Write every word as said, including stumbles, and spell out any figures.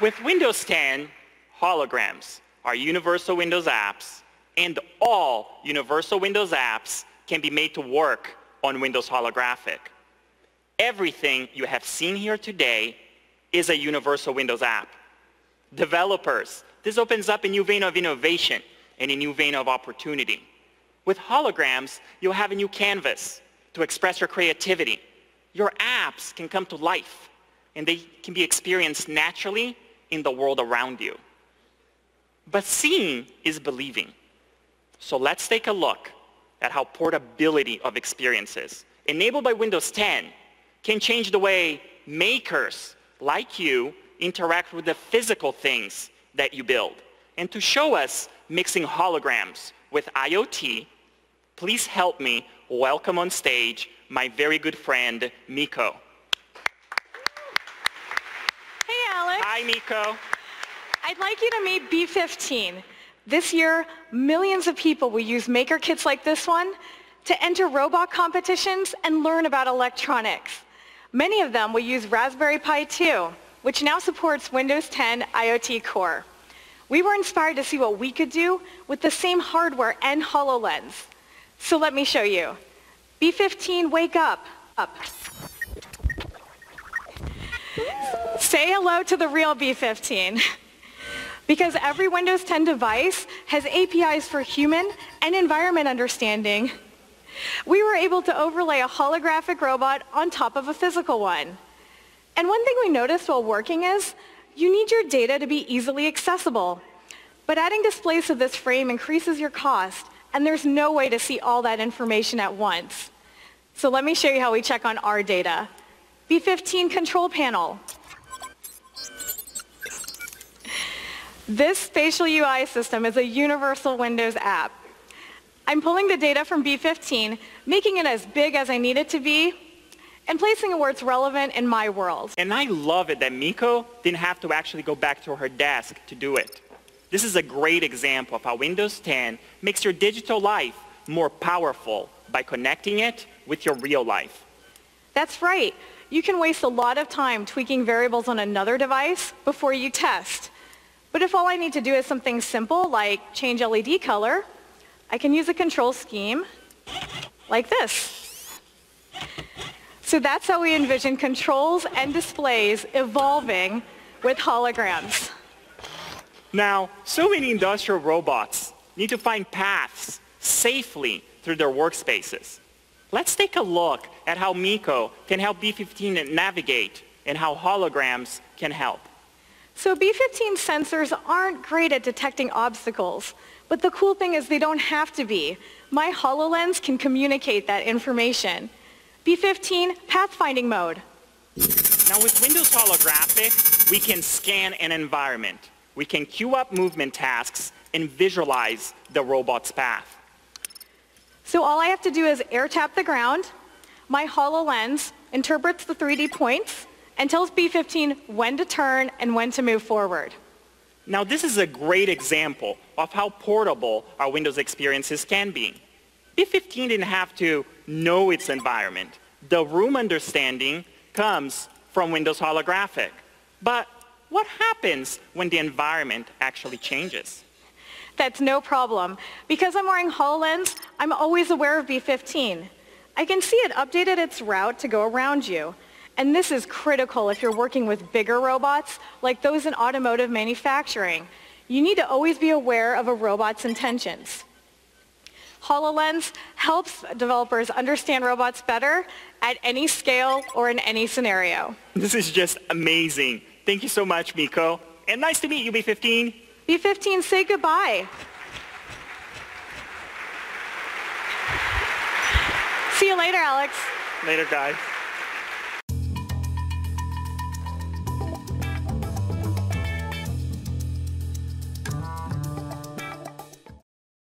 With Windows ten, holograms are universal Windows apps, and all universal Windows apps can be made to work on Windows Holographic. Everything you have seen here today is a universal Windows app. Developers, this opens up a new vein of innovation and a new vein of opportunity. With holograms, you'll have a new canvas to express your creativity. Your apps can come to life, and they can be experienced naturally in the world around you. But seeing is believing. So let's take a look at how portability of experiences, enabled by Windows ten, can change the way makers like you interact with the physical things that you build. And to show us mixing holograms with IoT, please help me welcome on stage my very good friend, Miko. Hey, Alex. Hi, Miko. I'd like you to meet B fifteen. This year, millions of people will use maker kits like this one to enter robot competitions and learn about electronics. Many of them will use Raspberry Pi two, which now supports Windows ten IoT Core. We were inspired to see what we could do with the same hardware and HoloLens. So let me show you. B fifteen, wake up. Up. Say hello to the real B fifteen. Because every Windows ten device has A P Is for human and environment understanding, we were able to overlay a holographic robot on top of a physical one. And one thing we noticed while working is you need your data to be easily accessible. But adding displays to this frame increases your cost, and there's no way to see all that information at once. So let me show you how we check on our data. B fifteen control panel. This spatial U I system is a universal Windows app. I'm pulling the data from B fifteen, making it as big as I need it to be, and placing it where it's relevant in my world. And I love it that Miko didn't have to actually go back to her desk to do it. This is a great example of how Windows ten makes your digital life more powerful by connecting it with your real life. That's right. You can waste a lot of time tweaking variables on another device before you test. But if all I need to do is something simple like change L E D color, I can use a control scheme like this. So that's how we envision controls and displays evolving with holograms. Now, so many industrial robots need to find paths safely through their workspaces. Let's take a look at how Miko can help B fifteen navigate and how holograms can help. So B fifteen sensors aren't great at detecting obstacles, but the cool thing is they don't have to be. My HoloLens can communicate that information. B fifteen, pathfinding mode. Now with Windows Holographic, we can scan an environment. We can queue up movement tasks and visualize the robot's path. So all I have to do is air tap the ground. My HoloLens interprets the three D points and tells B fifteen when to turn and when to move forward. Now this is a great example of how portable our Windows experiences can be. B fifteen didn't have to know its environment. The room understanding comes from Windows Holographic. But what happens when the environment actually changes? That's no problem. Because I'm wearing HoloLens, I'm always aware of B fifteen. I can see it updated its route to go around you. And this is critical if you're working with bigger robots, like those in automotive manufacturing. You need to always be aware of a robot's intentions. HoloLens helps developers understand robots better at any scale or in any scenario. This is just amazing. Thank you so much, Miko. And nice to meet you, B fifteen. B fifteen, say goodbye. See you later, Alex. Later, guys.